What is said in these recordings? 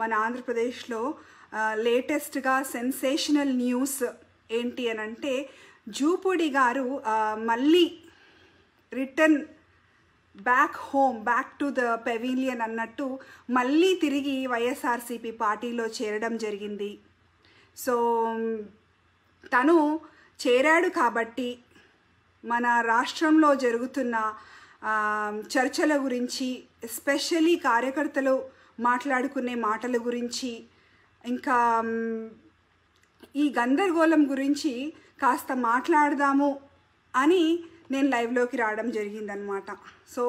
మన ఆంధ్రప్రదేశ్లో లేటెస్ట్గా సెన్సేషనల్ న్యూస్ ఏంటి అని అంటే, జూపూడి గారు మళ్ళీ return back home, back to the pavilion అన్నట్టు మళ్ళీ తిరిగి వైఎస్ఆర్సీపీ పార్టీలో చేరడం జరిగింది. సో తను చేరాడు కాబట్టి మన రాష్ట్రంలో జరుగుతున్న చర్చల గురించి, ఎస్పెషలీ కార్యకర్తలు మాట్లాడుకునే మాటల గురించి, ఇంకా ఈ గందరగోళం గురించి కాస్త మాట్లాడదాము అని నేను లైవ్లోకి రావడం జరిగిందనమాట. సో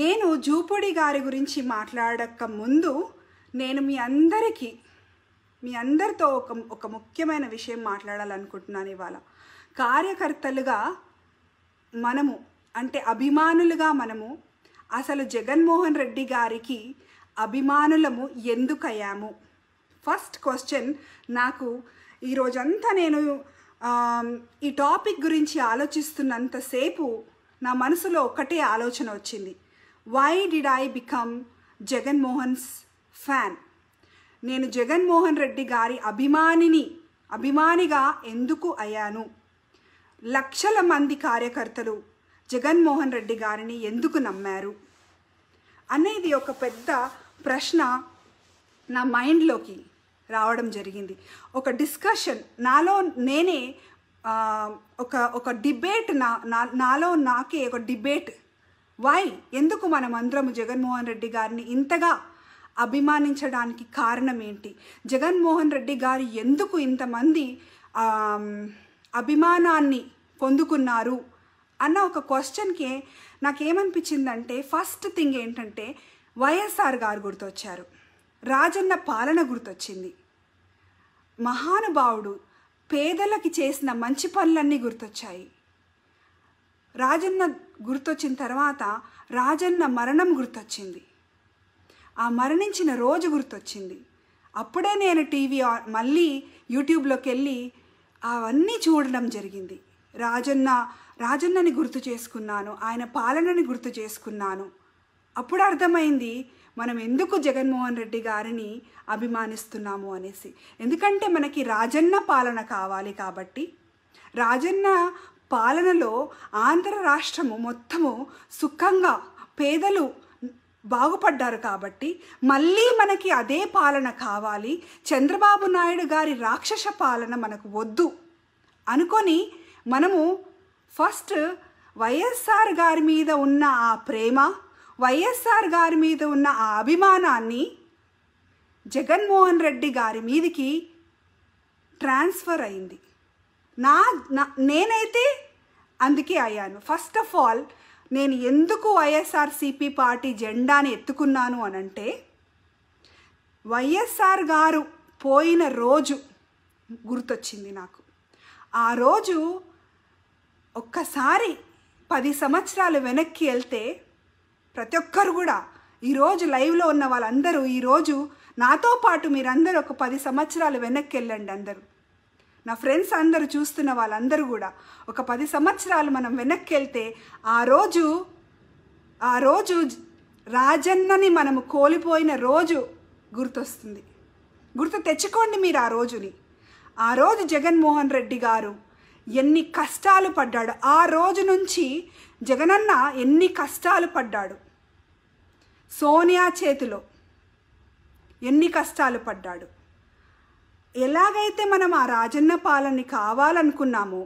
నేను జూపూడి గారి గురించి మాట్లాడక ముందు నేను మీ అందరితో ఒక ముఖ్యమైన విషయం మాట్లాడాలనుకుంటున్నాను. ఇవాళ కార్యకర్తలుగా మనము, అంటే అభిమానులుగా మనము, అసలు జగన్మోహన్ రెడ్డి గారికి అభిమానులము ఎందుకయ్యాము? ఫస్ట్ క్వశ్చన్ నాకు ఈరోజంతా నేను ఈ టాపిక్ గురించి ఆలోచిస్తున్నంతసేపు నా మనసులో ఒకటే ఆలోచన వచ్చింది, why did I become Jaganmohan's fan? నేను జగన్మోహన్ రెడ్డి గారి అభిమానిగా ఎందుకు అయ్యాను? లక్షల మంది కార్యకర్తలు జగన్మోహన్ రెడ్డి గారిని ఎందుకు నమ్మారు అనేది ఒక పెద్ద ప్రశ్న నా మైండ్లోకి రావడం జరిగింది. ఒక డిస్కషన్ నాలో నేనే, ఒక డిబేట్ నాలో నాకే ఒక డిబేట్, వై, ఎందుకు మనం అందరము జగన్మోహన్ రెడ్డి గారిని ఇంతగా అభిమానించడానికి కారణం ఏంటి? జగన్మోహన్ రెడ్డి గారు ఎందుకు ఇంతమంది అభిమానాన్ని పొందుకున్నారు అన్న ఒక క్వశ్చన్కి నాకేమనిపించిందంటే, ఫస్ట్ థింగ్ ఏంటంటే వైఎస్ఆర్ గారు గుర్తొచ్చారు, రాజన్న పాలన గుర్తొచ్చింది, మహానుభావుడు పేదలకి చేసిన మంచి పనులన్నీ గుర్తొచ్చాయి. రాజన్న గుర్తొచ్చిన తర్వాత రాజన్న మరణం గుర్తొచ్చింది, ఆ మరణించిన రోజు గుర్తొచ్చింది. అప్పుడే నేను టీవీ మళ్ళీ యూట్యూబ్లోకి వెళ్ళి అవన్నీ చూడడం జరిగింది. రాజన్నని గుర్తు చేసుకున్నాను, ఆయన పాలనని గుర్తు చేసుకున్నాను. అప్పుడు అర్థమైంది మనం ఎందుకు జగన్మోహన్ రెడ్డి గారిని అభిమానిస్తున్నాము అనేసి. ఎందుకంటే మనకి రాజన్న పాలన కావాలి కాబట్టి, రాజన్న పాలనలో ఆంధ్ర రాష్ట్రము మొత్తము సుఖంగా పేదలు బాగుపడ్డారు కాబట్టి మళ్ళీ మనకి అదే పాలన కావాలి, చంద్రబాబు నాయుడు గారి రాక్షస పాలన మనకు వద్దు అనుకొని మనము ఫస్ట్ వైఎస్ఆర్ గారి మీద ఉన్న ఆ ప్రేమ, వైఎస్ఆర్ గారి మీద ఉన్న ఆ అభిమానాన్ని జగన్మోహన్ రెడ్డి గారి మీదకి ట్రాన్స్ఫర్ అయింది. నేనైతే అందుకే అయ్యాను. ఫస్ట్ ఆఫ్ ఆల్ నేను ఎందుకు వైఎస్ఆర్సీపీ పార్టీ జెండాని ఎత్తుకున్నాను అనంటే, వైఎస్ఆర్ గారు పోయిన రోజు గుర్తొచ్చింది నాకు. ఆ రోజు ఒక్కసారి 10 సంవత్సరాలు వెనక్కి వెళ్తే ప్రతి ఒక్కరు కూడా, ఈరోజు లైవ్లో ఉన్న వాళ్ళందరూ ఈరోజు నాతో పాటు మీరందరూ ఒక 10 సంవత్సరాలు వెనక్కి వెళ్ళండి. అందరూ నా ఫ్రెండ్స్ అందరూ చూస్తున్న వాళ్ళందరూ కూడా ఒక 10 సంవత్సరాలు మనం వెనక్కి వెళ్తే, ఆ రోజు రాజన్నని మనము కోల్పోయిన రోజు గుర్తొస్తుంది. గుర్తు తెచ్చుకోండి మీరు ఆ రోజుని. ఆ రోజు జగన్మోహన్ రెడ్డి గారు ఎన్ని కష్టాలు పడ్డాడు, ఆ రోజు నుంచి జగనన్న ఎన్ని కష్టాలు పడ్డాడు, సోనియా చేతిలో ఎన్ని కష్టాలు పడ్డాడు. ఎలాగైతే మనం ఆ రాజన్న పాలనని కావాలనుకున్నామో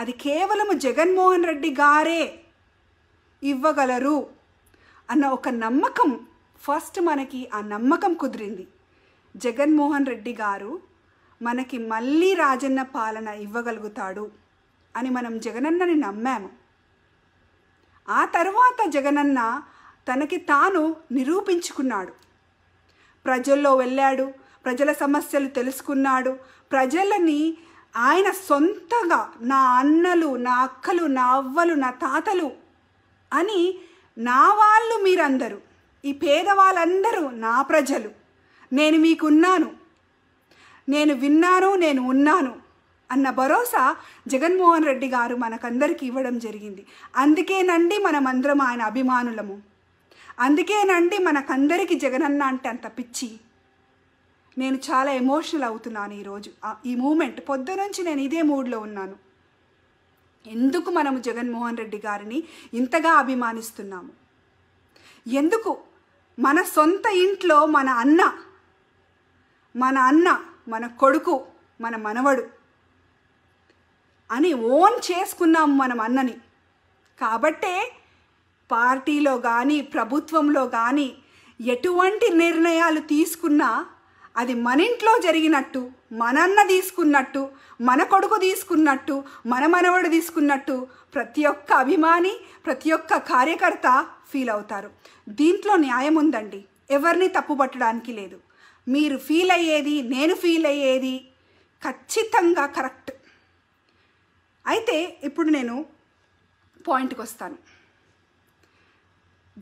అది కేవలం జగన్మోహన్ రెడ్డి గారే ఇవ్వగలరు అన్న ఒక నమ్మకం, ఫస్ట్ మనకి ఆ నమ్మకం కుదిరింది. జగన్మోహన్ రెడ్డి గారు మనకి మళ్ళీ రాజన్న పాలన ఇవ్వగలుగుతాడు అని మనం జగనన్నని నమ్మాము. ఆ తర్వాత జగనన్న తనకి తాను నిరూపించుకున్నాడు, ప్రజల్లో వెళ్ళాడు, ప్రజల సమస్యలు తెలుసుకున్నాడు, ప్రజలని ఆయన సొంతగా నా అన్నలు, నా అక్కలు, నా అవ్వలు, నా తాతలు అని, నా వాళ్ళు మీరందరూ, ఈ పేదవాళ్ళందరూ నా ప్రజలు, నేను మీకున్నాను, నేను విన్నాను, నేను ఉన్నాను అన్న భరోసా జగన్మోహన్ రెడ్డి గారు మనకందరికీ ఇవ్వడం జరిగింది. అందుకేనండి మనమందరం ఆయన అభిమానులము, అందుకేనండి మనకందరికీ జగనన్న అంటే అంత పిచ్చి, నేను చాలా ఎమోషనల్ అవుతున్నాను ఈరోజు. ఈ మూమెంట్ పొద్దునుంచి నేను ఇదే మూడ్లో ఉన్నాను. ఎందుకు మనము జగన్మోహన్ రెడ్డి గారిని ఇంతగా అభిమానిస్తున్నాము? ఎందుకు మన సొంత ఇంట్లో మన అన్న, మన కొడుకు, మన మనవడు అని ఓన్ చేసుకున్నాము మనం అన్నని. కాబట్టే పార్టీలో కానీ ప్రభుత్వంలో కానీ ఎటువంటి నిర్ణయాలు తీసుకున్నా అది మన ఇంట్లో జరిగినట్టు, మన అన్న తీసుకున్నట్టు, మన కొడుకు తీసుకున్నట్టు, మన మనవడు తీసుకున్నట్టు ప్రతి ఒక్క అభిమాని, ప్రతి ఒక్క కార్యకర్త ఫీల్ అవుతారు. దీంట్లో న్యాయం ఉందండి, ఎవరిని తప్పుపట్టడానికి లేదు. మీరు ఫీల్ అయ్యేది, నేను ఫీల్ అయ్యేది ఖచ్చితంగా కరెక్ట్. అయితే ఇప్పుడు నేను పాయింట్కి వస్తాను.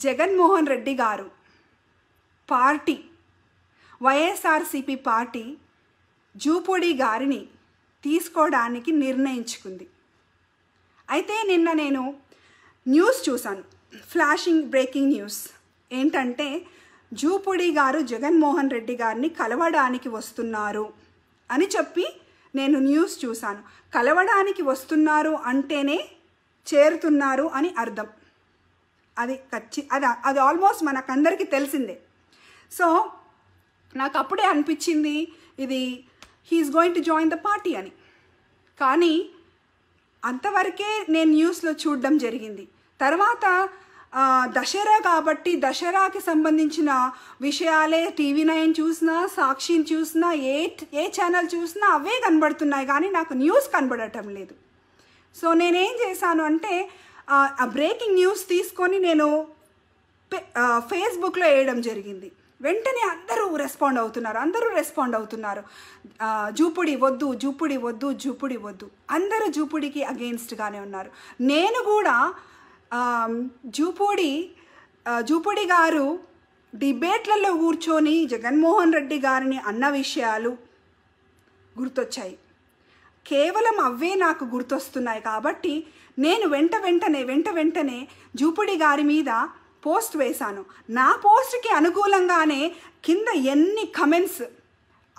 జగన్మోహన్ రెడ్డి గారు పార్టీ, వైఎస్ఆర్సిపి పార్టీ జూపూడి గారిని తీసుకోవడానికి నిర్ణయించుకుంది. అయితే నిన్న నేను న్యూస్ చూశాను, ఫ్లాషింగ్ బ్రేకింగ్ న్యూస్ ఏంటంటే జూపూడి గారు జగన్మోహన్ రెడ్డి గారిని కలవడానికి వస్తున్నారు అని చెప్పి నేను న్యూస్ చూశాను. కలవడానికి వస్తున్నారు అంటేనే చేరుతున్నారు అని అర్థం. అది ఆల్మోస్ట్ మనకందరికీ తెలిసిందే. సో నాకు అప్పుడే అనిపించింది ఇది he's going to join the party అని. కానీ అంతవరకే నేను న్యూస్లో చూడడం జరిగింది. తర్వాత దసరా కాబట్టి దసరాకి సంబంధించిన విషయాలే TV9 చూసినా, సాక్షిని చూసినా, ఏ ఛానల్ చూసినా అవే కనబడుతున్నాయి. కానీ నాకు న్యూస్ కనబడటం లేదు. సో నేనేం చేశాను అంటే ఆ బ్రేకింగ్ న్యూస్ తీసుకొని నేను ఫేస్బుక్లో వేయడం జరిగింది. వెంటనే అందరూ రెస్పాండ్ అవుతున్నారు. జూపూడి వద్దు, అందరూ జూపూడికి అగెయిన్స్ట్గానే ఉన్నారు. నేను కూడా జూపూడి గారు డిబేట్లలో కూర్చొని జగన్మోహన్ రెడ్డి గారిని అన్న విషయాలు గుర్తొచ్చాయి. కేవలం అవే నాకు గుర్తొస్తున్నాయి. కాబట్టి నేను వెంటనే జూపూడి గారి మీద పోస్ట్ వేశాను. నా పోస్ట్కి అనుకూలంగానే కింద ఎన్ని comments,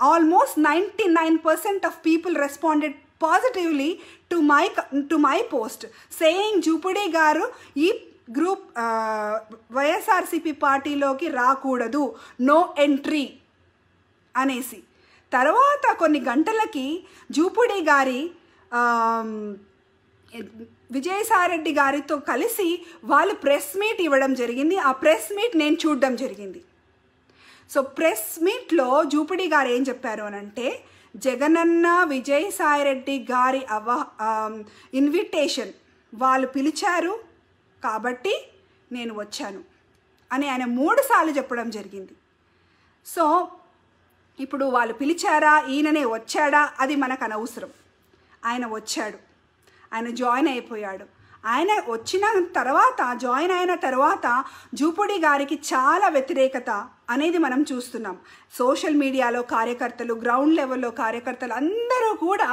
almost 99% of people responded positively to my post, saying Jupudi గారు ఈ గ్రూప్ వైఎస్ఆర్సిపి పార్టీలోకి రాకూడదు, నో ఎంట్రీ అనేసి. తర్వాత కొన్ని గంటలకి జూపూడి గారి విజయసాయి రెడ్డి గారితో కలిసి వాళ్ళు ప్రెస్ మీట్ ఇవ్వడం జరిగింది. ఆ ప్రెస్ మీట్ నేను చూడడం జరిగింది. సో ప్రెస్ మీట్లో జూపూడి గారు ఏం చెప్పారు అని అంటే, జగనన్న విజయసాయి రెడ్డి గారి ఇన్విటేషన్ వాళ్ళు పిలిచారు కాబట్టి నేను వచ్చాను అని ఆయన 3 సార్లు చెప్పడం జరిగింది. సో ఇప్పుడు వాళ్ళు పిలిచారా, ఈయననే వచ్చాడా, అది మనకు అనవసరం. ఆయన వచ్చాడు, ఆయన జాయిన్ అయిపోయాడు. జాయిన్ అయిన తర్వాత జూపూడి గారికి చాలా వ్యతిరేకత అనేది మనం చూస్తున్నాం. సోషల్ మీడియాలో కార్యకర్తలు, గ్రౌండ్ లెవెల్లో కార్యకర్తలు అందరూ కూడా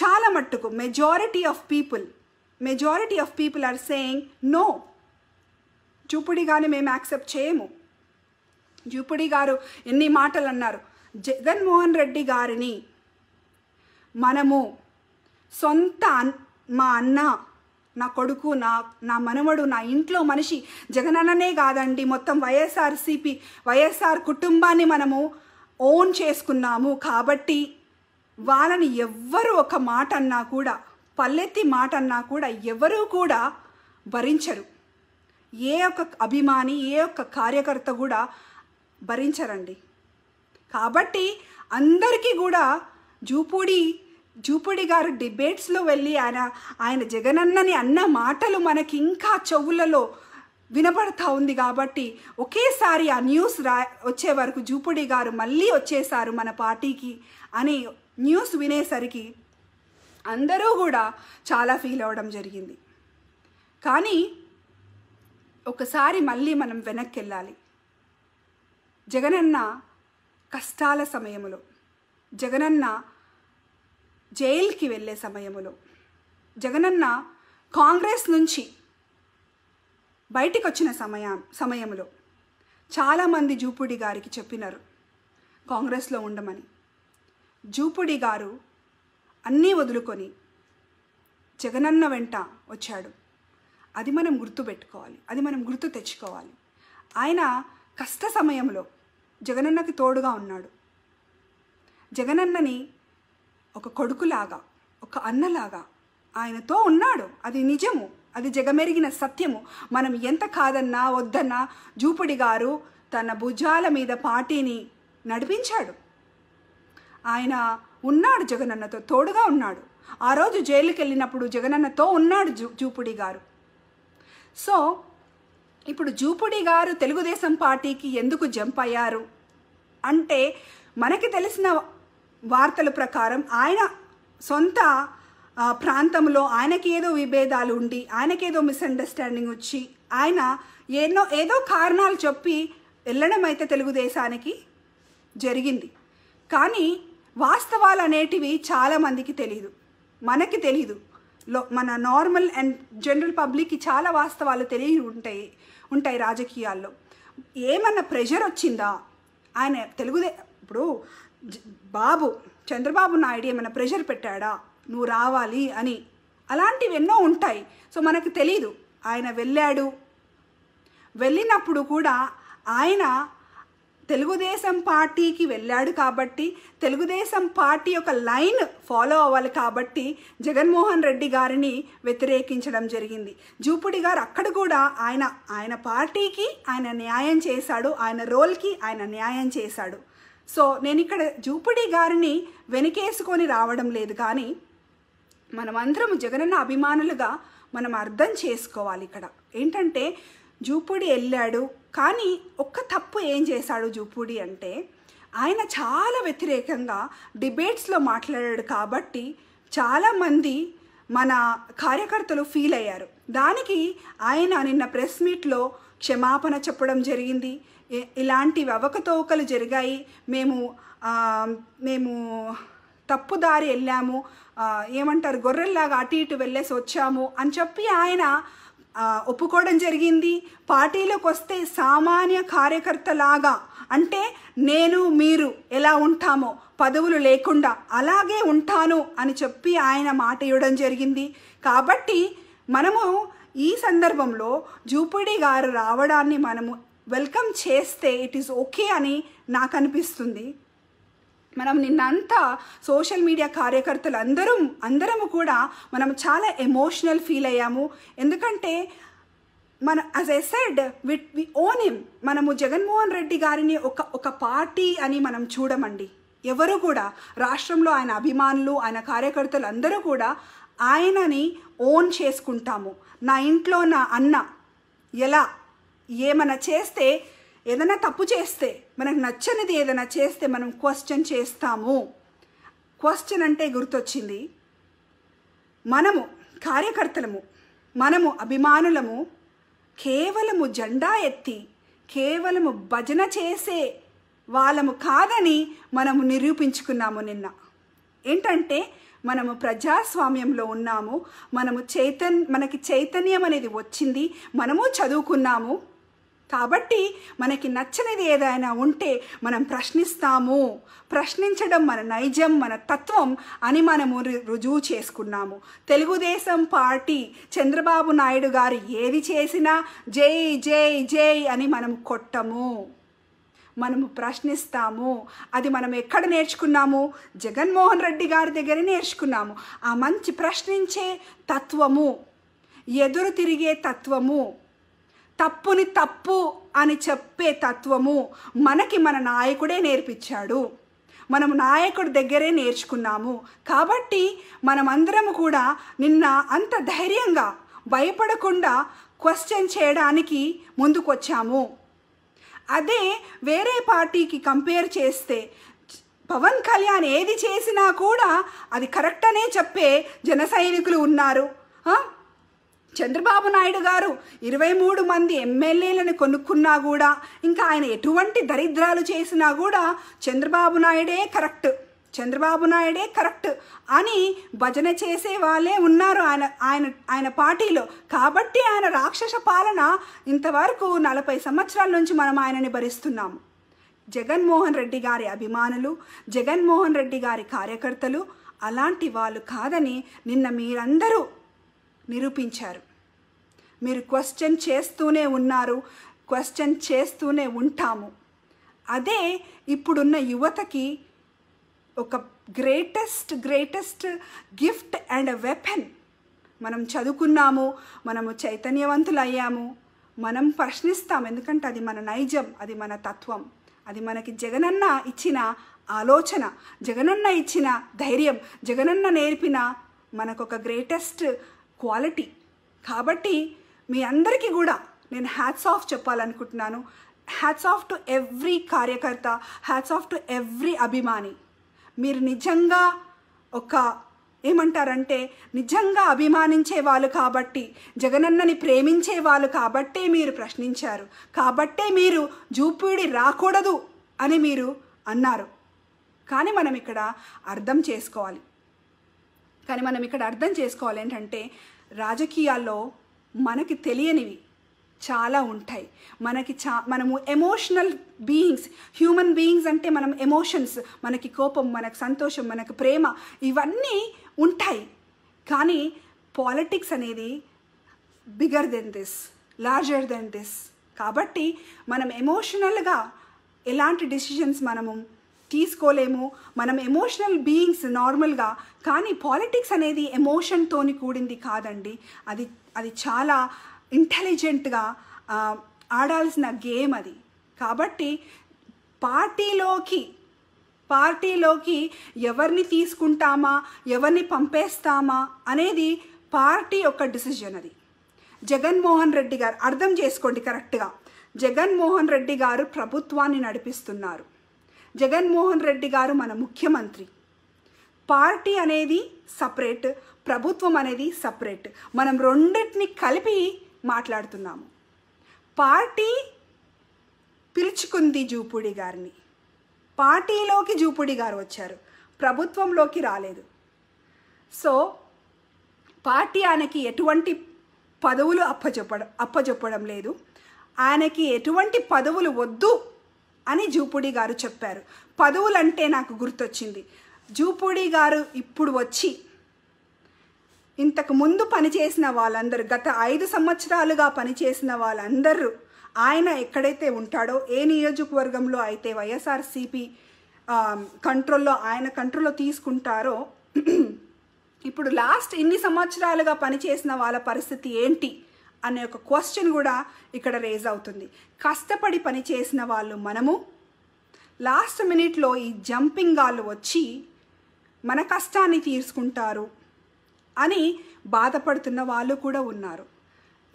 చాలా మట్టుకు majority of people are saying no, Jupudi గారిని మేము యాక్సెప్ట్ చేయము. జూపూడి గారు ఎన్ని మాటలు అన్నారు, జగన్మోహన్ రెడ్డి గారిని మనము సొంత మా అన్న, నా కొడుకు, నా మనవడు, నా ఇంట్లో మనిషి, జగనన్ననే కాదండి మొత్తం వైఎస్ఆర్ కుటుంబాన్ని మనము ఓన్ చేసుకున్నాము. కాబట్టి వాళ్ళని ఎవ్వరు ఒక మాట అన్నా కూడా, పల్లెత్తి మాట అన్నా కూడా ఎవరూ కూడా భరించరు. ఏ ఒక్క అభిమాని, ఏ ఒక్క కార్యకర్త కూడా భరించరండి. కాబట్టి అందరికీ కూడా జూపూడి గారు డిబేట్స్లో వెళ్ళి ఆయన జగనన్నని అన్న మాటలు మనకి ఇంకా చెవులలో వినపడతా ఉంది. కాబట్టి ఒకేసారి ఆ న్యూస్ వచ్చే వరకు జూపూడి గారు మళ్ళీ వచ్చేసారు మన పార్టీకి అని న్యూస్ వినేసరికి అందరూ కూడా చాలా ఫీల్ అవ్వడం జరిగింది. కానీ ఒకసారి మళ్ళీ మనం వెనక్కి వెళ్ళాలి. జగనన్న కష్టాల సమయంలో, జగనన్న జైలుకి వెళ్ళే సమయంలో, జగనన్న కాంగ్రెస్ నుంచి బయటికి వచ్చిన సమయంలో చాలామంది జూపూడి గారికి చెప్పినారు, కాంగ్రెస్లో ఉండమని. జూపుడి గారు అన్నీ వదులుకొని జగనన్న వెంట వచ్చాడు. అది మనం గుర్తుపెట్టుకోవాలి, అది మనం గుర్తు తెచ్చుకోవాలి. ఆయన కష్ట సమయంలో జగనన్నకి తోడుగా ఉన్నాడు. జగనన్నని ఒక కొడుకులాగా, ఒక అన్నలాగా ఆయనతో ఉన్నాడు. అది నిజము, అది జగమెరిగిన సత్యము. మనం ఎంత కాదన్నా వద్దన్నా జూపుడి గారు తన భుజాల మీద పార్టీని నడిపించాడు. ఆయన ఉన్నాడు, జగనన్నతో తోడుగా ఉన్నాడు. ఆ రోజు జైలుకి వెళ్ళినప్పుడు జగనన్నతో ఉన్నాడు జూపుడి గారు. సో ఇప్పుడు జూపుడి గారు తెలుగుదేశం పార్టీకి ఎందుకు జంప్ అయ్యారు అంటే, మనకి తెలిసిన వార్తల ప్రకారం ఆయన సొంత ప్రాంతంలో ఆయనకేదో విభేదాలు ఉండి, ఆయనకేదో మిస్అండర్స్టాండింగ్ వచ్చి, ఆయన ఏదో కారణాలు చెప్పి వెళ్ళడం అయితే తెలుగుదేశానికి జరిగింది. కానీ వాస్తవాలు అనేటివి చాలామందికి తెలీదు, మనకి తెలీదు. మన నార్మల్ అండ్ జనరల్ పబ్లిక్కి చాలా వాస్తవాలు తెలియ ఉంటాయి రాజకీయాల్లో. ఏమన్నా ప్రెషర్ వచ్చిందా ఆయన ఇప్పుడు చంద్రబాబు నాయుడు ఏమన్నా ప్రెషర్ పెట్టాడా నువ్వు రావాలి అని, అలాంటివి ఎన్నో ఉంటాయి. సో మనకు తెలీదు. ఆయన వెళ్ళినప్పుడు కూడా ఆయన తెలుగుదేశం పార్టీకి వెళ్ళాడు కాబట్టి, తెలుగుదేశం పార్టీ యొక్క లైన్ ఫాలో అవ్వాలి కాబట్టి జగన్మోహన్ రెడ్డి గారిని వ్యతిరేకించడం జరిగింది. జూపుడి గారు అక్కడ కూడా ఆయన పార్టీకి ఆయన న్యాయం చేశాడు, ఆయన రోల్కి ఆయన న్యాయం చేశాడు. సో నేను ఇక్కడ జూపుడి గారిని వెనకేసుకొని రావడం లేదు. కానీ మనమందరం జగనన్న అభిమానులుగా మనం అర్థం చేసుకోవాలి. ఇక్కడ ఏంటంటే జూపుడి వెళ్ళాడు, కానీ ఒక్క తప్పు ఏం చేశాడు జూపుడి అంటే, ఆయన చాలా వ్యతిరేకంగా డిబేట్స్లో మాట్లాడాడు కాబట్టి చాలామంది మన కార్యకర్తలు ఫీల్ అయ్యారు. దానికి ఆయన నిన్న ప్రెస్ మీట్లో క్షమాపణ చెప్పడం జరిగింది. ఇలాంటివి అవకతవకలు జరిగాయి, మేము తప్పుదారి వెళ్ళాము, ఏమంటారు గొర్రెల్లాగా అటు ఇటు వెళ్ళేసి వచ్చాము అని చెప్పి ఆయన ఒప్పుకోవడం జరిగింది. పార్టీలోకి వస్తే సామాన్య కార్యకర్తలాగా, అంటే నేను మీరు ఎలా ఉంటామో పదవులు లేకుండా అలాగే ఉంటాను అని చెప్పి ఆయన మాట ఇవ్వడం జరిగింది. కాబట్టి మనము ఈ సందర్భంలో జూపుడి గారు రావడాన్ని మనము వెల్కమ్ చేస్తే ఇట్ ఈస్ ఓకే అని నాకు అనిపిస్తుంది. మనం నిన్నంతా సోషల్ మీడియా కార్యకర్తలు అందరము కూడా మనం చాలా ఎమోషనల్ ఫీల్ అయ్యాము. ఎందుకంటే మన as I said we own him. మనము జగన్మోహన్ రెడ్డి గారిని ఒక పార్టీ అని మనం చూడమండి. ఎవరు కూడా రాష్ట్రంలో ఆయన అభిమానులు, ఆయన కార్యకర్తలు అందరూ కూడా ఆయనని ఓన్ చేసుకుంటాము. నా ఇంట్లో నా అన్న ఏమైనా చేస్తే, ఏదైనా తప్పు చేస్తే, మనకు నచ్చనిది ఏదైనా చేస్తే మనం క్వశ్చన్ చేస్తాము. క్వశ్చన్ అంటే గుర్తొచ్చింది, మనము కార్యకర్తలము, మనము అభిమానులము, కేవలము జెండా ఎత్తి కేవలము భజన చేసే వాళ్ళము కాదని మనము నిరూపించుకున్నాము నిన్న. ఏంటంటే మనము ప్రజాస్వామ్యంలో ఉన్నాము, మనము మనకి చైతన్యం అనేది వచ్చింది, మనము చదువుకున్నాము. కాబట్టి మనకి నచ్చనిది ఏదైనా ఉంటే మనం ప్రశ్నిస్తాము, ప్రశ్నించడం మన నైజం, మన తత్వం అని మనము రుజువు చేసుకున్నాము. తెలుగుదేశం పార్టీ చంద్రబాబు నాయుడు గారు ఏది చేసినా జై జై జై అని మనం కొట్టము, మనము ప్రశ్నిస్తాము. అది మనం ఎక్కడ నేర్చుకున్నాము? జగన్మోహన్ రెడ్డి గారి దగ్గర నేర్చుకున్నాము. ఆ మంచి ప్రశ్నించే తత్వము, ఎదురు తిరిగే తత్వము, తప్పుని తప్పు అని చెప్పే తత్వము మనకి మన నాయకుడే నేర్పించాడు. మనం నాయకుడి దగ్గరే నేర్చుకున్నాము. కాబట్టి మనమందరం కూడా నిన్న అంత ధైర్యంగా, భయపడకుండా క్వశ్చన్ చేయడానికి ముందుకొచ్చాము. అదే వేరే పార్టీకి కంపేర్ చేస్తే పవన్ కళ్యాణ్ ఏది చేసినా కూడా అది కరెక్ట్ అనే చెప్పే జన సైనికులు ఉన్నారు. చంద్రబాబు నాయుడు గారు 23 మంది ఎమ్మెల్యేలను కొనుక్కున్నా కూడా, ఇంకా ఆయన ఎటువంటి దరిద్రాలు చేసినా కూడా చంద్రబాబు నాయుడే కరెక్ట్ అని భజన చేసే వాళ్ళే ఉన్నారు ఆయన పార్టీలో. కాబట్టి ఆయన రాక్షస పాలన ఇంతవరకు 40 సంవత్సరాల నుంచి మనం ఆయనని భరిస్తున్నాము. జగన్మోహన్ రెడ్డి గారి అభిమానులు, జగన్మోహన్ రెడ్డి గారి కార్యకర్తలు అలాంటి వాళ్ళు కాదని నిన్న మీరందరూ నిరూపించారు. మీరు క్వశ్చన్ చేస్తూనే ఉన్నారు, క్వశ్చన్ చేస్తూనే ఉంటాము. అదే ఇప్పుడున్న యువతకి ఒక greatest gift and a weapon. మనం చదువుకున్నాము, మనము చైతన్యవంతులు అయ్యాము, మనం ప్రశ్నిస్తాం, ఎందుకంటే అది మన నైజం, అది మన తత్వం, అది మనకి జగనన్న ఇచ్చిన ఆలోచన, జగనన్న ఇచ్చిన ధైర్యం, జగనన్న నేర్పిన మనకు ఒక గ్రేటెస్ట్ క్వాలిటీ. కాబట్టి మీ అందరికీ కూడా నేను హ్యాట్స్ ఆఫ్ చెప్పాలనుకుంటున్నాను. హ్యాట్స్ ఆఫ్ టు ఎవ్రీ కార్యకర్త, హ్యాట్స్ ఆఫ్ టు ఎవ్రీ అభిమాని. మీరు నిజంగా ఒక ఏమంటారంటే నిజంగా అభిమానించే వాళ్ళు కాబట్టి, జగనన్నని ప్రేమించే వాళ్ళు కాబట్టే మీరు ప్రశ్నించారు, కాబట్టే మీరు జూపూడి రాకూడదు అని మీరు అన్నారు. కానీ మనం ఇక్కడ అర్థం చేసుకోవాలి, ఏంటంటే రాజకీయాల్లో మనకి తెలియనివి చాలా ఉంటాయి. మనకి మనము ఎమోషనల్ బీయింగ్స్, హ్యూమన్ బీయింగ్స్. అంటే మనం ఎమోషన్స్, మనకి కోపం, మనకు సంతోషం, మనకు ప్రేమ, ఇవన్నీ ఉంటాయి. కానీ పాలిటిక్స్ అనేది bigger than this, larger than this. కాబట్టి మనం ఎమోషనల్గా ఎలాంటి డిసిషన్స్ మనము తీసుకోలేము. మనం ఎమోషనల్ బీయింగ్స్ నార్మల్గా. కానీ పాలిటిక్స్ అనేది ఎమోషన్తోని కూడింది కాదండి. అది చాలా ఇంటెలిజెంట్గా ఆడాల్సిన గేమ్ అది. కాబట్టి పార్టీలోకి ఎవరిని తీసుకుంటామా, ఎవరిని పంపేస్తామా అనేది పార్టీ యొక్క డిసిజన్. అది జగన్మోహన్ రెడ్డి గారు అర్థం చేసుకోండి కరెక్ట్గా. జగన్మోహన్ రెడ్డి గారు ప్రభుత్వాన్ని నడిపిస్తున్నారు, జగన్మోహన్ రెడ్డి గారు మన ముఖ్యమంత్రి. పార్టీ అనేది సపరేట్, ప్రభుత్వం అనేది సపరేట్. మనం రెండింటిని కలిపి మాట్లాడుతున్నాము. పార్టీ పిలుచుకుంది జూపూడి గారిని, పార్టీలోకి జూపూడి గారు వచ్చారు, ప్రభుత్వంలోకి రాలేదు. సో పార్టీ ఆయనకి ఎటువంటి పదవులు అప్పచెప్పడం లేదు, ఆయనకి ఎటువంటి పదవులు వద్దు అని జూపూడి గారు చెప్పారు. పదవులంటే నాకు గుర్తొచ్చింది, జూపూడి గారు ఇప్పుడు వచ్చి ఇంతకు ముందు పనిచేసిన వాళ్ళందరూ, గత 5 సంవత్సరాలుగా పనిచేసిన వాళ్ళందరూ, ఆయన ఎక్కడైతే ఉంటాడో, ఏ నియోజకవర్గంలో అయితే వైఎస్ఆర్సీపీ కంట్రోల్లో, ఆయన కంట్రోల్లో తీసుకుంటారో, ఇప్పుడు లాస్ట్ ఇన్ని సంవత్సరాలుగా పనిచేసిన వాళ్ళ పరిస్థితి ఏంటి అనే ఒక క్వశ్చన్ కూడా ఇక్కడ రేజ్ అవుతుంది. కష్టపడి పనిచేసిన వాళ్ళు మనము, లాస్ట్ మినిట్లో ఈ జంపింగ్ వాళ్ళు వచ్చి మన కష్టాన్ని తీర్చుకుంటారు అని బాధపడుతున్న వాళ్ళు కూడా ఉన్నారు.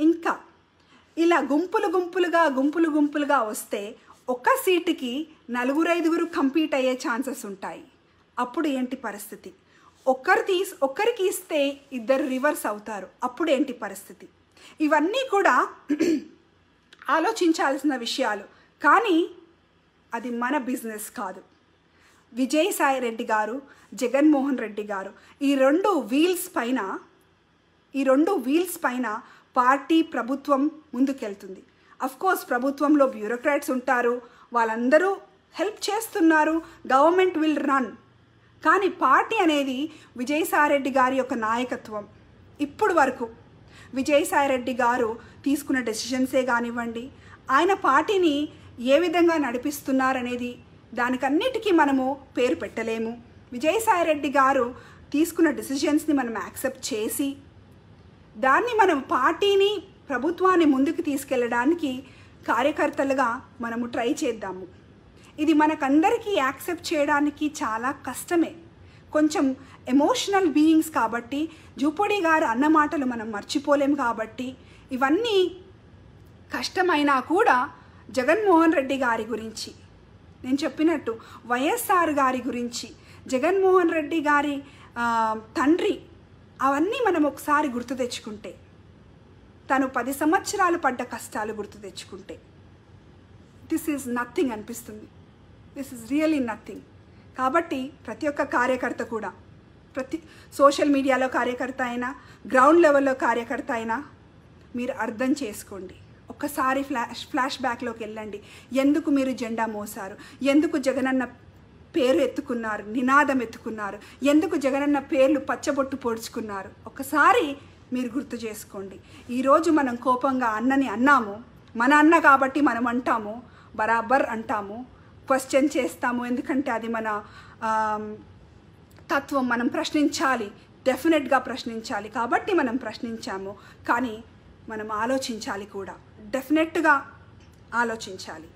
ఇంకా ఇలా గుంపులుగా వస్తే ఒక సీటుకి 4-5 కంపీట్ అయ్యే ఛాన్సెస్ ఉంటాయి. అప్పుడు ఏంటి పరిస్థితి? ఒకరికి ఇస్తే 2 రివర్స్ అవుతారు. అప్పుడు ఏంటి పరిస్థితి? ఇవన్నీ కూడా ఆలోచించాల్సిన విషయాలు. కానీ అది మన బిజినెస్ కాదు. విజయసాయి రెడ్డి గారు, జగన్మోహన్ రెడ్డి గారు, ఈ రెండు వీల్స్ పైన పార్టీ, ప్రభుత్వం ముందుకెళ్తుంది. అఫ్కోర్స్ ప్రభుత్వంలో బ్యూరోక్రాట్స్ ఉంటారు, వాళ్ళందరూ హెల్ప్ చేస్తున్నారు, గవర్నమెంట్ విల్ రన్. కానీ పార్టీ అనేది విజయసాయి రెడ్డి గారి యొక్క నాయకత్వం. ఇప్పుడు వరకు విజయసాయి రెడ్డి గారు తీసుకున్న డెసిషన్సే కానివ్వండి, ఆయన పార్టీని ఏ విధంగా నడిపిస్తున్నారనేది, దానికన్నిటికీ మనము పేరు పెట్టలేము. విజయసాయి రెడ్డి గారు తీసుకున్న డిసిషన్స్ని మనం యాక్సెప్ట్ చేసి దాన్ని మనం పార్టీని, ప్రభుత్వాన్ని ముందుకు తీసుకెళ్ళడానికి కార్యకర్తలుగా మనము ట్రై చేద్దాము. ఇది మనకందరికీ యాక్సెప్ట్ చేయడానికి చాలా కష్టమే, కొంచెం ఎమోషనల్ బీయింగ్స్ కాబట్టి. జూపూడి గారు అన్న మాటలు మనం మర్చిపోలేము. కాబట్టి ఇవన్నీ కష్టమైనా కూడా జగన్మోహన్ రెడ్డి గారి గురించి నేను చెప్పినట్టు, వైఎస్ఆర్ గారి గురించి, జగన్మోహన్ రెడ్డి గారి తండ్రి, అవన్నీ మనం ఒకసారి గుర్తు తెచ్చుకుంటే, తను 10 సంవత్సరాలు పడ్డ కష్టాలు గుర్తు తెచ్చుకుంటే, దిస్ ఈజ్ నథింగ్ అనిపిస్తుంది. This is really nothing. కాబట్టి ప్రతి ఒక్క కార్యకర్త కూడా, ప్రతి సోషల్ మీడియాలో కార్యకర్త అయినా, గ్రౌండ్ లెవెల్లో కార్యకర్త అయినా, మీరు అర్థం చేసుకోండి, ఒక ఒక్కసారి ఫ్లాష్ బ్యాక్లోకి వెళ్ళండి. ఎందుకు మీరు జెండా మోసారు, ఎందుకు జగనన్న పేరు ఎత్తుకున్నారు, నినాదం ఎత్తుకున్నారు, ఎందుకు జగనన్న పేర్లు పచ్చబొట్టు పొడుచుకున్నారు, ఒక్కసారి మీరు గుర్తు చేసుకోండి. ఈరోజు మనం కోపంగా అన్నని అన్నాము, మన అన్న కాబట్టి మనం అంటాము, బరాబర్ అంటాము, క్వశ్చన్ చేస్తాము, ఎందుకంటే అది మన తత్వం, మనం ప్రశ్నించాలి, డెఫినెట్గా ప్రశ్నించాలి కాబట్టి మనం ప్రశ్నించాము. కానీ మనం ఆలోచించాలి కూడా, డెఫినెట్గా ఆలోచించాలి.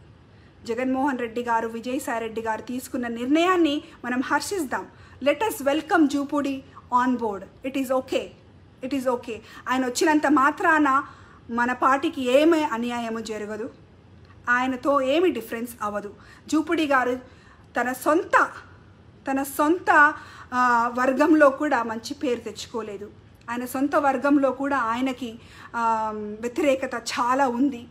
జగన్మోహన్ రెడ్డి గారు, విజయసాయి రెడ్డి గారు తీసుకున్న నిర్ణయాన్ని మనం హర్షిద్దాం. Let us welcome Jupudi on board. It is okay. ఆయన వచ్చినంత మాత్రాన మన పార్టీకి ఏమీ అన్యాయము జరగదు, ఆయనతో ఏమి డిఫరెన్స్ అవ్వదు. జూపూడి గారు తన సొంత వర్గంలో కూడా మంచి పేరు తెచ్చుకోలేదు, ఆయన సొంత వర్గంలో కూడా ఆయనకి వ్యతిరేకత చాలా ఉంది.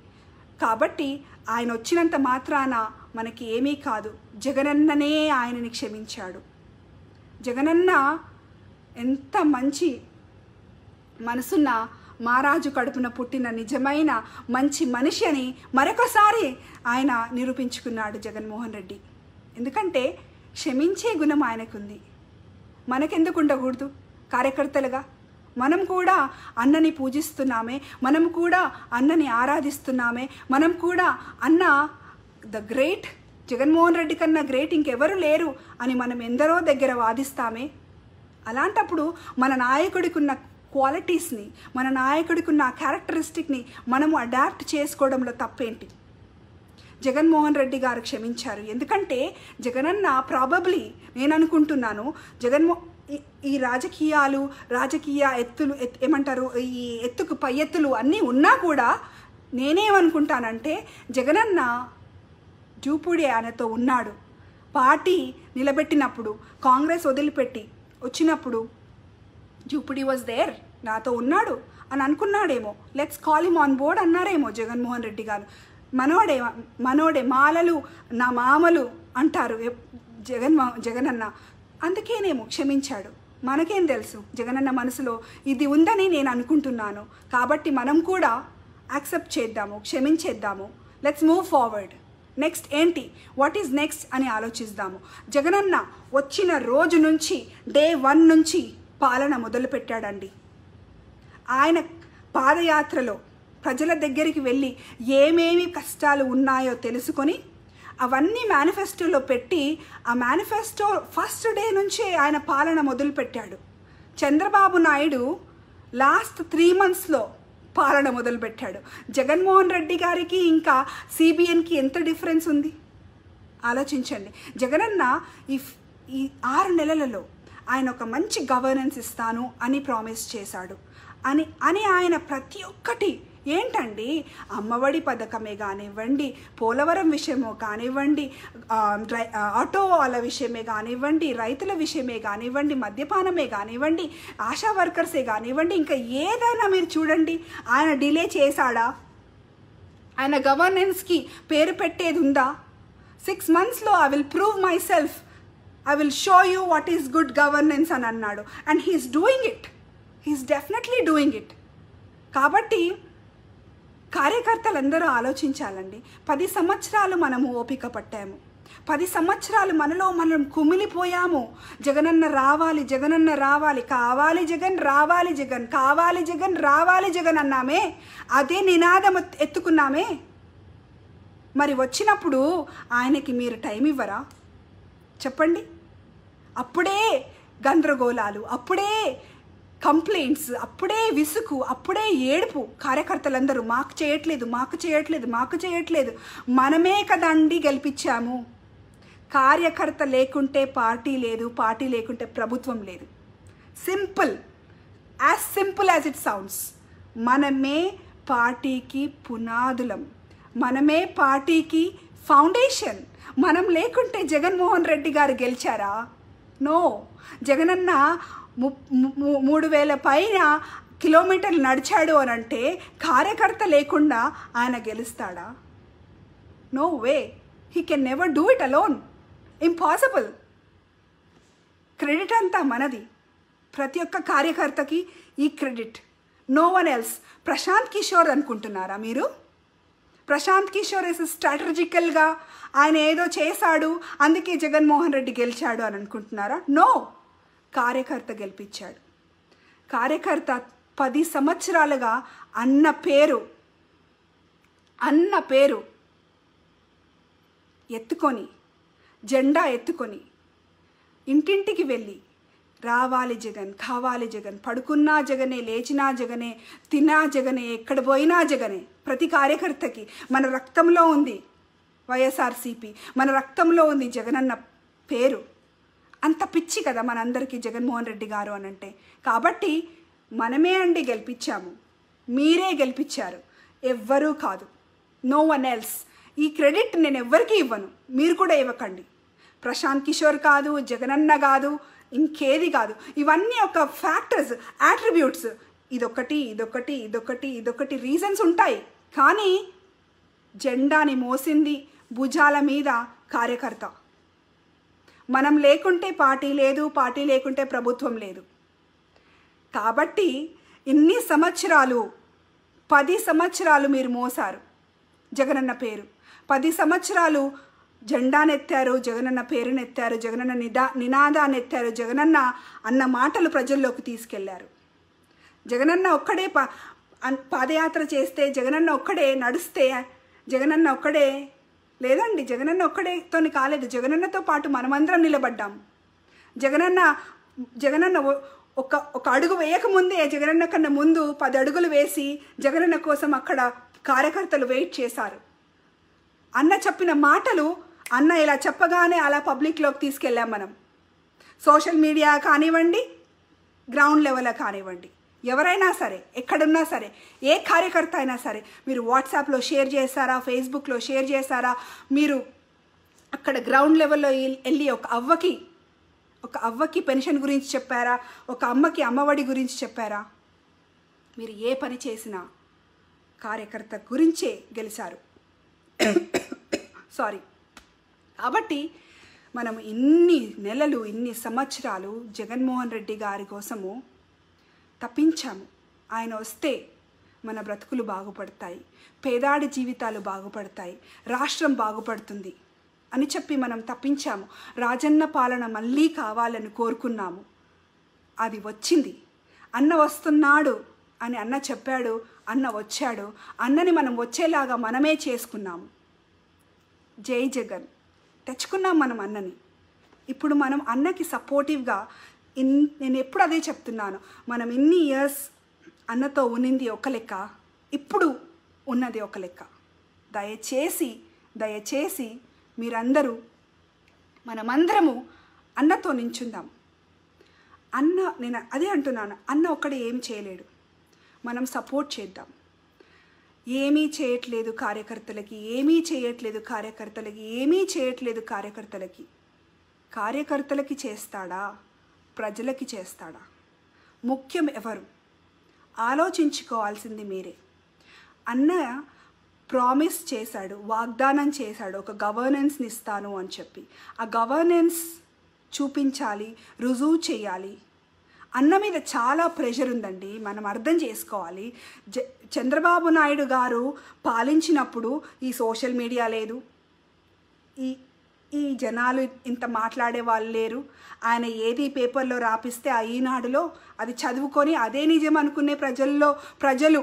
కాబట్టి ఆయన వచ్చినంత మాత్రాన మనకి ఏమీ కాదు. జగనన్ననే ఆయనని క్షమించాడు. జగనన్న ఎంత మంచి మనసున్న, మహారాజు కడుపున పుట్టిన నిజమైన మంచి మనిషి అని మరొకసారి ఆయన నిరూపించుకున్నాడు జగన్మోహన్ రెడ్డి. ఎందుకంటే క్షమించే గుణం ఆయనకుంది, మనకెందుకు ఉండకూడదు? కార్యకర్తలుగా మనం కూడా అన్నని పూజిస్తున్నామే, మనం కూడా అన్నని ఆరాధిస్తున్నామే, మనం కూడా అన్న ద గ్రేట్, జగన్మోహన్ రెడ్డి కన్నా గ్రేట్ ఇంకెవరు లేరు అని మనం ఎందరో దగ్గర వాదిస్తామే. అలాంటప్పుడు మన నాయకుడికి ఉన్న క్వాలిటీస్ని, మన నాయకుడికి ఉన్న క్యారెక్టరిస్టిక్ని మనము అడాప్ట్ చేసుకోవడంలో తప్పేంటి? జగన్మోహన్ రెడ్డి గారు క్షమించారు. ఎందుకంటే జగనన్న ప్రాబబ్లీ, నేను అనుకుంటున్నాను, ఈ రాజకీయాలు, రాజకీయ ఎత్తులు, ఏమంటారు, ఈ ఎత్తుకు పై ఎత్తులు అన్నీ ఉన్నా కూడా నేనేమనుకుంటానంటే జగనన్న జూపూడి ఆయనతో ఉన్నాడు. పార్టీ నిలబెట్టినప్పుడు, కాంగ్రెస్ వదిలిపెట్టి వచ్చినప్పుడు జూపూడి వాజ్ దేర్, నాతో ఉన్నాడు అని అనుకున్నాడేమో. Let's call him on board అన్నారేమో జగన్మోహన్ రెడ్డి గారు. మనోడే మాలలు నా మామలు అంటారు జగనన్న, అందుకేనేమో క్షమించాడు. మనకేం తెలుసు జగనన్న మనసులో ఇది ఉందని నేను అనుకుంటున్నాను. కాబట్టి మనం కూడా యాక్సెప్ట్ చేద్దాము, క్షమించేద్దాము. Let's move forward. నెక్స్ట్ ఏంటి, వాట్ ఈజ్ నెక్స్ట్ అని ఆలోచిద్దాము. జగనన్న వచ్చిన రోజు నుంచి, డే 1 నుంచి పాలన మొదలుపెట్టాడండి. ఆయన పాదయాత్రలో ప్రజల దగ్గరికి వెళ్ళి ఏమేమి కష్టాలు ఉన్నాయో తెలుసుకొని అవన్నీ మేనిఫెస్టోలో పెట్టి, ఆ మేనిఫెస్టో ఫస్ట్ డే నుంచే ఆయన పాలన మొదలుపెట్టాడు. చంద్రబాబు నాయుడు లాస్ట్ 3 monthsలో పాలన మొదలుపెట్టాడు. జగన్మోహన్ రెడ్డి గారికి ఇంకా సిబిఎన్కి ఎంత డిఫరెన్స్ ఉంది ఆలోచించండి. జగనన్న ఈ 6 నెలలలో ఆయన ఒక మంచి గవర్నెన్స్ ఇస్తాను అని ప్రామిస్ చేశాడు అని ఆయన ప్రతి ఒక్కటి ఏంటండి, అమ్మఒడి పథకమే కానివ్వండి, పోలవరం విషయమో కానివ్వండి, ఆటో వాళ్ళ విషయమే కానివ్వండి, రైతుల విషయమే కానివ్వండి, మద్యపానమే కానివ్వండి, ఆశా వర్కర్సే కానివ్వండి, ఇంకా ఏదైనా మీరు చూడండి, ఆయన డిలే చేశాడా? ఆయన గవర్నెన్స్కి పేరు పెట్టేది ఉందా? 6 monthsలో I will prove myself, I will show you what is good governance అని అన్నాడు. And he's doing it, he's definitely doing it. కాబట్టి కార్యకర్తలందరూ ఆలోచించాలండి. 10 సంవత్సరాలు మనము ఓపిక పట్టాము, 10 సంవత్సరాలు మనలో మనం కుమిలిపోయాము. జగనన్న రావాలి, జగనన్న రావాలి, కావాలి జగన్, రావాలి జగన్, కావాలి జగన్, రావాలి జగన్ అన్నామే, అదే నినాదం ఎత్తుకున్నామే. మరి వచ్చినప్పుడు ఆయనకి మీరు టైం ఇవ్వరా చెప్పండి? అప్పుడే గందరగోళాలు, అప్పుడే కంప్లైంట్స్, అప్పుడే విసుకు, అప్పుడే ఏడుపు. కార్యకర్తలందరూ మాకు చేయట్లేదు. మనమే కదండి గెలిపించాము. కార్యకర్త లేకుంటే పార్టీ లేదు, పార్టీ లేకుంటే ప్రభుత్వం లేదు. Simple as it sounds. మనమే పార్టీకి పునాదులం, మనమే పార్టీకి ఫౌండేషన్. మనం లేకుంటే జగన్మోహన్ రెడ్డి గారు గెలిచారా? నో. జగనన్న 3000 పైన కిలోమీటర్లు నడిచాడు అని అంటే కార్యకర్త లేకుండా ఆయన గెలుస్తాడా? No way. He can never do it alone, impossible. Credit అంతా మనది, ప్రతి ఒక్క కార్యకర్తకి ఈ credit, no one else. Prashant Kishor అనుకుంటున్నారా మీరు? ప్రశాంత్ కిషోర్ ఇస్ స్ట్రాటజికల్గా ఆయన ఏదో చేశాడు అందుకే జగన్మోహన్ రెడ్డి గెలిచాడు అని అనుకుంటున్నారా? నో, కార్యకర్త గెలిపించాడు. కార్యకర్త 10 సంవత్సరాలుగా అన్న పేరు ఎత్తుకొని, జెండా ఎత్తుకొని ఇంటింటికి వెళ్ళి రావాలి జగన్, కావాలి జగన్, పడుకున్నా జగనే, లేచినా జగనే, తిన్నా జగనే, ఎక్కడ పోయినా జగనే. ప్రతి కార్యకర్తకి మన రక్తంలో ఉంది వైఎస్ఆర్సీపీ, మన రక్తంలో ఉంది జగన్ అన్న పేరు. అంత పిచ్చి కదా మనందరికీ జగన్మోహన్ రెడ్డి గారు అని అంటే. కాబట్టి మనమే అండి గెలిపించాము, మీరే గెలిపించారు, ఎవ్వరూ కాదు, నో వన్ ఎల్స్. ఈ క్రెడిట్ నేను ఎవ్వరికీ ఇవ్వను, మీరు కూడా ఇవ్వకండి. ప్రశాంత్ కిషోర్ కాదు, జగనన్న కాదు, ఇంకేది కాదు, ఇవన్నీ ఒక ఫ్యాక్టర్స్, యాట్రిబ్యూట్స్. ఇదొకటి రీజన్స్ ఉంటాయి. కానీ జెండాని మోసింది భుజాల మీద కార్యకర్త. మనం లేకుంటే పార్టీ లేదు, పార్టీ లేకుంటే ప్రభుత్వం లేదు. కాబట్టి ఇన్ని సంవత్సరాలు, 10 సంవత్సరాలు మీరు మోసారు జగనన్న పేరు. 10 సంవత్సరాలు జెండానెత్తారు, జగనన్న పేరునెత్తారు, జగనన్న నినాదాన్ని ఎత్తారు, జగనన్న అన్న మాటలు ప్రజల్లోకి తీసుకెళ్లారు. జగనన్న ఒక్కడే పాదయాత్ర చేస్తే, జగనన్న ఒక్కడే నడిస్తే, జగనన్న ఒక్కడే లేదండి, జగనన్న ఒక్కడేతోని కాలేదు, జగనన్నతో పాటు మనమందరం నిలబడ్డాము. జగనన్న ఒక అడుగు వేయకముందే, జగనన్న కన్నా ముందు 10 అడుగులు వేసి జగనన్న కోసం అక్కడ కార్యకర్తలు వెయిట్ చేశారు. అన్న చెప్పిన మాటలు, అన్న ఇలా చెప్పగానే అలా పబ్లిక్లోకి తీసుకెళ్ళాం మనం. సోషల్ మీడియా కానివ్వండి, గ్రౌండ్ లెవెల్ కానివ్వండి, ఎవరైనా సరే, ఎక్కడున్నా సరే, ఏ కార్యకర్త అయినా సరే, మీరు వాట్సాప్లో షేర్ చేశారా, ఫేస్బుక్లో షేర్ చేశారా, మీరు అక్కడ గ్రౌండ్ లెవెల్లో వెళ్ళి ఒక అవ్వకి పెన్షన్ గురించి చెప్పారా, ఒక అమ్మకి అమ్మఒడి గురించి చెప్పారా? మీరు ఏ పని చేసినా కార్యకర్త గురించే గెలిచారు. సారీ. కాబట్టి మనం ఇన్ని నెలలు, ఇన్ని సంవత్సరాలు జగన్మోహన్ రెడ్డి గారి కోసము తపించాము. ఆయన వస్తే మన బ్రతుకులు బాగుపడతాయి, పేదాడి జీవితాలు బాగుపడతాయి, రాష్ట్రం బాగుపడుతుంది అని చెప్పి మనం తపించాము. రాజన్న పాలన మళ్ళీ కావాలని కోరుకున్నాము, అది వచ్చింది. అన్న వస్తున్నాడు అని అన్న చెప్పాడు, అన్న వచ్చాడు, అన్నని మనం వచ్చేలాగా మనమే చేసుకున్నాము. జై జగన్, తెచ్చుకున్నాం మనం అన్నని. ఇప్పుడు మనం అన్నకి సపోర్టివ్గా నేను ఎప్పుడు అదే చెప్తున్నాను, మనం ఇన్ని ఇయర్స్ అన్నతో ఉన్నింది ఒక లెక్క, ఇప్పుడు ఉన్నది ఒక లెక్క. దయచేసి మీరందరూ, మనమందరము అన్నతో నించుందాం. అన్న, నేను అదే అంటున్నాను, అన్న ఒక్కడే ఏం చేయలేడు, మనం సపోర్ట్ చేద్దాం. ఏమీ చేయట్లేదు కార్యకర్తలకి. కార్యకర్తలకి చేస్తాడా, ప్రజలకి చేస్తాడా? ముఖ్యం ఎవరు? ఆలోచించుకోవాల్సింది మీరే. అన్న ప్రామిస్ చేశాడు, వాగ్దానం చేశాడు, ఒక గవర్నెన్స్ని ఇస్తాను అని చెప్పి. ఆ గవర్నెన్స్ చూపించాలి, రుజువు చేయాలి. అన్న మీద చాలా ప్రెషర్ ఉందండి, మనం అర్థం చేసుకోవాలి. చంద్రబాబు నాయుడు గారు పాలించినప్పుడు ఈ సోషల్ మీడియా లేదు, ఈ జనాలు ఇంత మాట్లాడే వాళ్ళు లేరు. ఆయన ఏది పేపర్లో రాపిస్తే ఆ ఈనాడులో అది చదువుకొని అదే నిజం అనుకునే ప్రజలు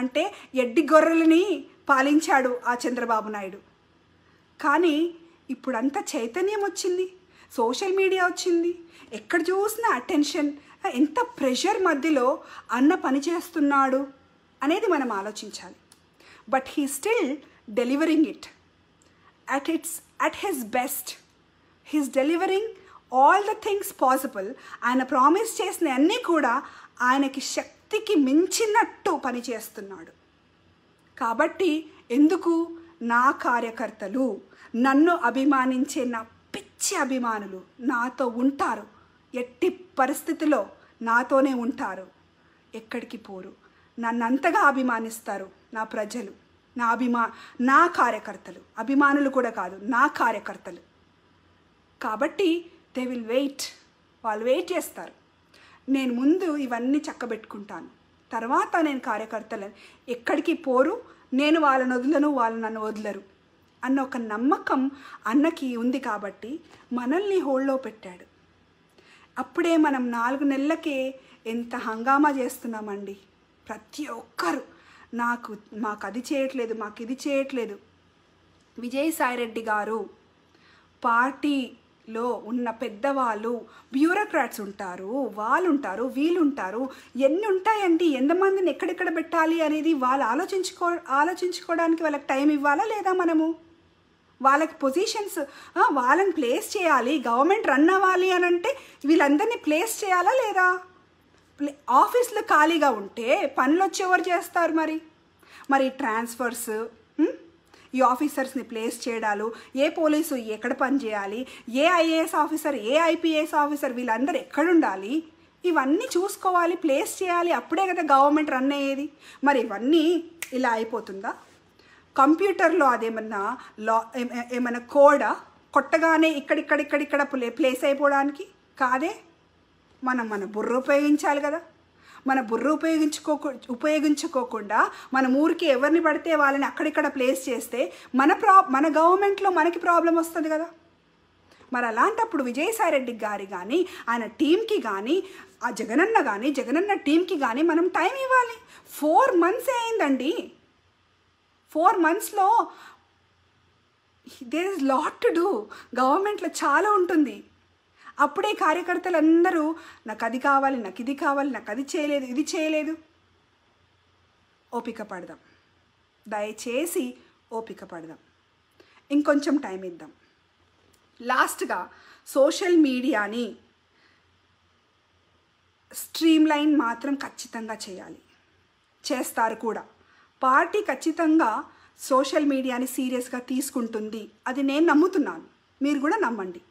అంటే ఎడ్డి గొర్రెలని పాలించాడు ఆ చంద్రబాబు నాయుడు. కానీ ఇప్పుడంతా చైతన్యం వచ్చింది, సోషల్ మీడియా వచ్చింది, ఎక్కడ చూసినా అటెన్షన్. ఎంత ప్రెషర్ మధ్యలో అన్న పనిచేస్తున్నాడు అనేది మనం ఆలోచించాలి. But he still delivering it at his best. He is delivering all the things possible. ఆయన ప్రామిస్ చేసిన అన్నీ కూడా ఆయనకి శక్తికి మించినట్టు పనిచేస్తున్నాడు. కాబట్టి ఎందుకు, నా కార్యకర్తలు, నన్ను అభిమానించే నా పిచ్చి అభిమానులు నాతో ఉంటారు, ఎట్టి పరిస్థితిలో నాతోనే ఉంటారు, ఎక్కడికి పోరు. నన్నంతగా అభిమానిస్తారు నా ప్రజలు, నా కార్యకర్తలు. అభిమానులు కూడా కాదు, నా కార్యకర్తలు. కాబట్టి దే విల్ వెయిట్, వాళ్ళు వెయిట్ చేస్తారు. నేను ముందు ఇవన్నీ చక్కబెట్టుకుంటాను, తర్వాత నేను కార్యకర్తలను ఎక్కడికి పోరు, నేను వాళ్ళని వదలను, వాళ్ళు నన్ను వదలరు అన్న ఒక నమ్మకం అన్నకి ఉంది. కాబట్టి మనల్ని హోల్డ్లో పెట్టాడు. అప్పుడే మనం 4 నెలలకే ఎంత హంగామా చేస్తున్నామండి. ప్రతి ఒక్కరు మాకు అది చేయట్లేదు, మాకు ఇది చేయట్లేదు. విజయసాయిరెడ్డి గారు పార్టీలో ఉన్న పెద్దవాళ్ళు, బ్యూరోక్రాట్స్ ఉంటారు, వాళ్ళుంటారు, వీళ్ళుంటారు, ఎన్ని ఉంటాయండి. ఎంతమందిని ఎక్కడెక్కడ పెట్టాలి అనేది వాళ్ళు ఆలోచించుకోవడానికి వాళ్ళకి టైం ఇవ్వాలా లేదా? మనము వాళ్ళకి పొజిషన్స్, వాళ్ళని ప్లేస్ చేయాలి, గవర్నమెంట్ రన్ అవ్వాలి అని అంటే వీళ్ళందరినీ ప్లేస్ చేయాలా లేదా? ఆఫీసులు ఖాళీగా ఉంటే పనులు వచ్చి ఎవరు చేస్తారు? మరి ట్రాన్స్ఫర్స్, ఈ ఆఫీసర్స్ని ప్లేస్ చేయడాలు, ఏ పోలీసు ఎక్కడ పనిచేయాలి, ఏ ఐఏఎస్ ఆఫీసర్, ఏ ఐపీఎస్ ఆఫీసర్, వీళ్ళందరూ ఎక్కడుండాలి, ఇవన్నీ చూసుకోవాలి, ప్లేస్ చేయాలి. అప్పుడే కదా గవర్నమెంట్ రన్ అయ్యేది. మరి ఇవన్నీ ఇలా అయిపోతుందా? కంప్యూటర్లో అదేమన్నా ఏమన్నా కోడా కొట్టగానే ఇక్కడిక్కడ ప్లేస్ అయిపోవడానికి కాదే. మన బుర్ర ఉపయోగించాలి కదా. మన బుర్ర ఉపయోగించుకోకుండా మన ఊరికి ఎవరిని పడితే వాళ్ళని అక్కడిక్కడ ప్లేస్ చేస్తే మన గవర్నమెంట్లో మనకి ప్రాబ్లం వస్తుంది కదా. మరి అలాంటప్పుడు విజయసాయిరెడ్డి గారి కానీ, ఆయన టీంకి కానీ, ఆ జగనన్న కానీ, జగనన్న టీంకి కానీ మనం టైం ఇవ్వాలి. 4 months అయిందండి. 4 monthsలో there is lot to do. గవర్నమెంట్లో చాలా ఉంటుంది. అప్పుడే కార్యకర్తలు అందరూ నాకు అది కావాలి, నాకు ఇది కావాలి, నాకు అది చేయలేదు, ఇది చేయలేదు. ఓపిక పడదాం, దయచేసి ఓపిక పడదాం, ఇంకొంచెం టైం ఇద్దాం. లాస్ట్గా సోషల్ మీడియాని స్ట్రీమ్లైన్ మాత్రం ఖచ్చితంగా చేయాలి, చేస్తారు కూడా. పార్టీ ఖచ్చితంగా సోషల్ మీడియాని సీరియస్గా తీసుకుంటుంది, అది నేను నమ్ముతున్నాను, మీరు కూడా నమ్మండి.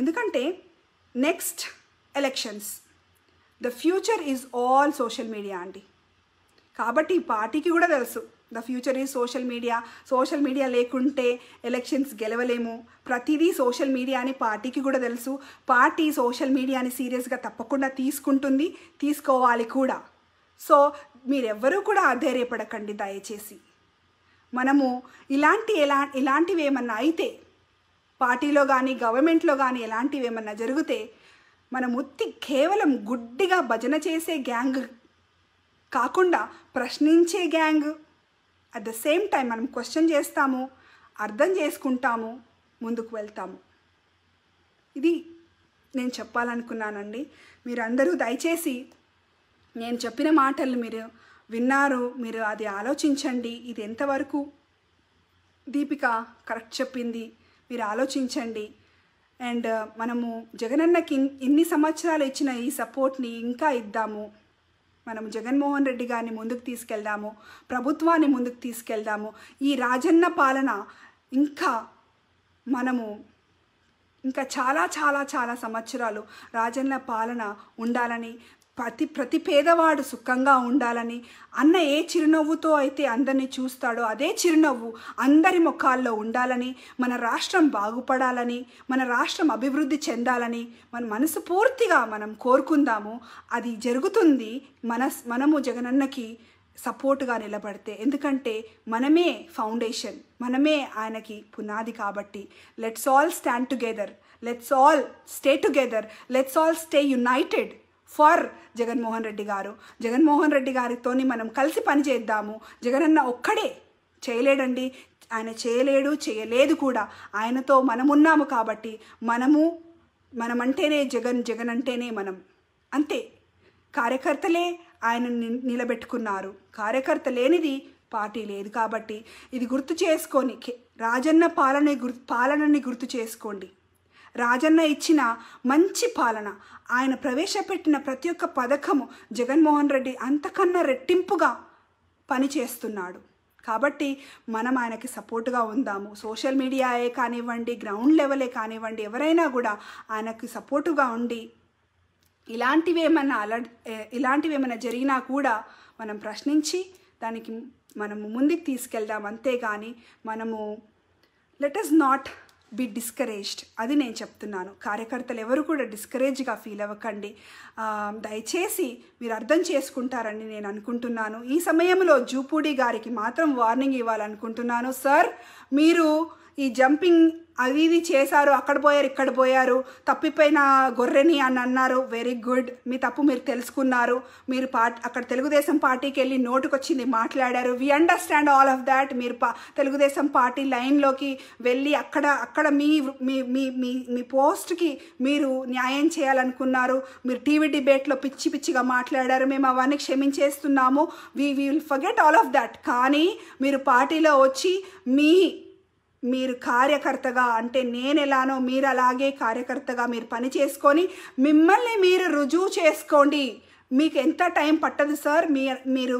ఎందుకంటే next elections the future is all social media అండి. కాబట్టి ఈ పార్టీకి కూడా తెలుసు, the future is social media. Social media లేకుంటే ఎలక్షన్స్ గెలవలేము. ప్రతిదీ సోషల్ మీడియా అని పార్టీకి కూడా తెలుసు. పార్టీ సోషల్ మీడియాని సీరియస్గా తప్పకుండా తీసుకుంటుంది, తీసుకోవాలి కూడా. సో మీరెవ్వరూ కూడా అధైర్యపడకండి దయచేసి. మనము ఇలాంటివి ఏమన్నా అయితే, పార్టీలో కానీ గవర్నమెంట్లో కానీ ఎలాంటివి ఏమన్నా జరిగితే, మనం కేవలం గుడ్డిగా భజన చేసే గ్యాంగ్ కాకుండా ప్రశ్నించే gang. At the same time మనం క్వశ్చన్ చేస్తాము, అర్థం చేసుకుంటాము, ముందుకు వెళ్తాము. ఇది నేను చెప్పాలనుకున్నానండి. మీరందరూ దయచేసి నేను చెప్పిన మాటలు మీరు విన్నారు, మీరు అది ఆలోచించండి. ఇది ఎంతవరకు దీపిక కరెక్ట్ చెప్పింది మీరు ఆలోచించండి. అండ్ మనము జగనన్నకి ఇన్ని సంవత్సరాలు ఇచ్చిన ఈ సపోర్ట్ని ఇంకా ఇద్దాము. మనము జగన్మోహన్ రెడ్డి గారిని ముందుకు తీసుకెళ్దాము, ప్రభుత్వాన్ని ముందుకు తీసుకెళ్దాము. ఈ రాజన్న పాలన ఇంకా మనము ఇంకా చాలా చాలా చాలా సంవత్సరాలు రాజన్న పాలన ఉండాలని, ప్రతి పేదవాడు సుఖంగా ఉండాలని, అన్న ఏ చిరునవ్వుతో అయితే అందరినీ చూస్తాడో అదే చిరునవ్వు అందరి ముఖాల్లో ఉండాలని, మన రాష్ట్రం బాగుపడాలని, మన రాష్ట్రం అభివృద్ధి చెందాలని మన మనసు పూర్తిగా మనం కోరుకుందాము. అది జరుగుతుంది మనము జగనన్నకి సపోర్టుగా నిలబడితే. ఎందుకంటే మనమే ఫౌండేషన్, మనమే ఆయనకి పునాది. కాబట్టి let's all stand together, let's all stay together, let's all stay united for Jaganmohan Reddy garu. Jaganmohan Reddy గారితోని మనం కలిసి పనిచేద్దాము. జగనన్న ఒక్కడే చేయలేడండి, ఆయన చేయలేదు కూడా. ఆయనతో మనమున్నాము కాబట్టి మనమంటేనే జగన్, జగన్ అంటేనే మనం. అంతే, కార్యకర్తలే ఆయనని నిలబెట్టుకున్నారు. కార్యకర్త లేనిది పార్టీ లేదు. కాబట్టి ఇది గుర్తు చేసుకొని రాజన్న పాలనని గుర్తు చేసుకోండి. రాజన్న ఇచ్చిన మంచి పాలన, ఆయన ప్రవేశపెట్టిన ప్రతి ఒక్క పథకము జగన్మోహన్ రెడ్డి అంతకన్నా రెట్టింపుగా పనిచేస్తున్నాడు. కాబట్టి మనం ఆయనకి సపోర్టుగా ఉందాము. సోషల్ మీడియాయే కానివ్వండి, గ్రౌండ్ లెవెలే కానివ్వండి, ఎవరైనా కూడా ఆయనకి సపోర్టుగా ఉండి ఇలాంటివేమన్నా జరిగినా కూడా మనం ప్రశ్నించి దానికి మనము ముందుకు తీసుకెళ్దాం. అంతేగాని మనము let us not be discouraged. అది నేను చెప్తున్నాను. కార్యకర్తలు ఎవరు కూడా డిస్కరేజ్గా ఫీల్ అవ్వకండి. దయచేసి మీరు అర్థం చేసుకుంటారని నేను అనుకుంటున్నాను. ఈ సమయంలో జూపూడి గారికి మాత్రం వార్నింగ్ ఇవ్వాలనుకుంటున్నాను. సార్, మీరు ఈ జంపింగ్ అవి ఇవి చేశారు, అక్కడ పోయారు ఇక్కడ పోయారు, తప్పిపోయిన గొర్రెని అని అన్నారు. వెరీ గుడ్, మీ తప్పు మీరు తెలుసుకున్నారు. మీరు అక్కడ తెలుగుదేశం పార్టీకి వెళ్ళి నోటుకొచ్చింది మాట్లాడారు. We understand all of that. మీరు తెలుగుదేశం పార్టీ లైన్లోకి వెళ్ళి అక్కడ మీ మీ మీ పోస్ట్కి మీరు న్యాయం చేయాలనుకున్నారు. మీరు టీవీ డిబేట్లో పిచ్చి పిచ్చిగా మాట్లాడారు. మేము అవన్నీ క్షమించేస్తున్నాము. We will forget all of that. కానీ మీరు పార్టీలో వచ్చి మీరు కార్యకర్తగా, అంటే నేను ఎలానో మీరు అలాగే కార్యకర్తగా మీరు పని చేసుకొని మిమ్మల్ని మీరు రుజువు చేసుకోండి. మీకు ఎంత టైం పట్టదు సార్. మీరు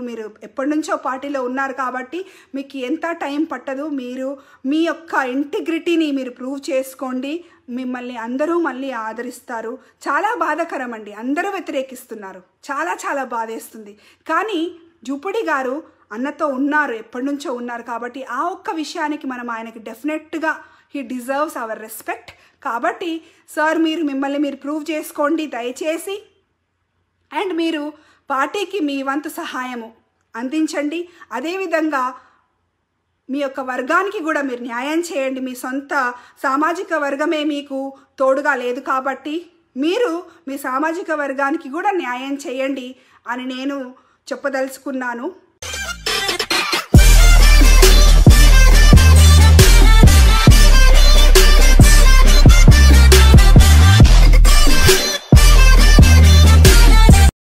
ఎప్పటి నుంచో పార్టీలో ఉన్నారు కాబట్టి మీకు ఎంత టైం పట్టదు. మీరు మీ యొక్క ఇంటిగ్రిటీని మీరు ప్రూవ్ చేసుకోండి. మిమ్మల్ని అందరూ మళ్ళీ ఆదరిస్తారు. చాలా బాధాకరం అండి, అందరూ వ్యతిరేకిస్తున్నారు. చాలా చాలా బాధేస్తుంది. కానీ జూపూడి గారు అన్నతో ఉన్నారు, ఎప్పటి నుంచో ఉన్నారు కాబట్టి ఆ ఒక్క విషయానికి మనం ఆయనకి డెఫినెట్గా హీ డిజర్వ్స్ అవర్ రెస్పెక్ట్. కాబట్టి సార్, మిమ్మల్ని మీరు ప్రూవ్ చేసుకోండి దయచేసి. అండ్ మీరు పార్టీకి మీ వంతు సహాయము అందించండి. అదేవిధంగా మీ యొక్క వర్గానికి కూడా మీరు న్యాయం చేయండి. మీ సొంత సామాజిక వర్గమే మీకు తోడుగా లేదు కాబట్టి మీరు మీ సామాజిక వర్గానికి కూడా న్యాయం చేయండి అని నేను చెప్పదలుచుకున్నాను.